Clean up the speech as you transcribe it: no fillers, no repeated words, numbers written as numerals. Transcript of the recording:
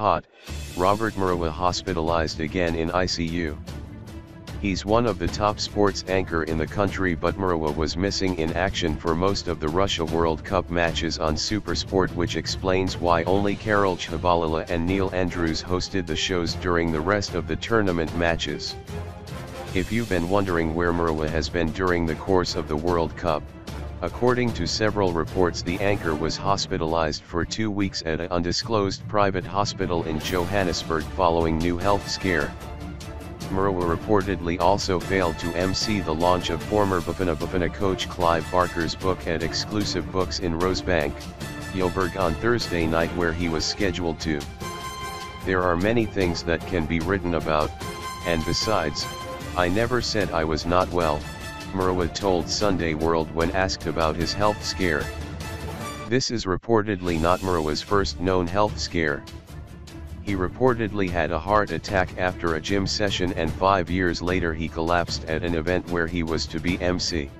Hot, Robert Marawa hospitalized again in ICU. He's one of the top sports anchor in the country, but Marawa was missing in action for most of the Russia World Cup matches on SuperSport, which explains why only Carol Tshabalala and Neil Andrews hosted the shows during the rest of the tournament matches. If you've been wondering where Marawa has been during the course of the World Cup, according to several reports, the anchor was hospitalized for 2 weeks at an undisclosed private hospital in Johannesburg following new health scare. Marawa reportedly also failed to MC the launch of former Bafana coach Clive Barker's book at Exclusive Books in Rosebank, Joburg on Thursday night, where he was scheduled to. There are many things that can be written about, and besides, I never said I was not well, Marawa told Sunday World when asked about his health scare. This is reportedly not Marawa's first known health scare. He reportedly had a heart attack after a gym session, and 5 years later he collapsed at an event where he was to be MC.